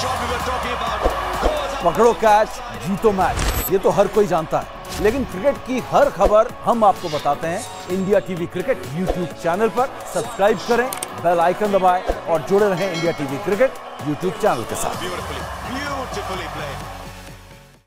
shot we were talking about. पकड़ो catch जीतो match, ये तो हर कोई जानता है, लेकिन क्रिकेट की हर खबर हम आपको बताते हैं। India TV cricket YouTube channel पर सब्सक्राइब करें, बेल आइकन दबाएं और जुड़े रहें India TV cricket YouTube channel के साथ।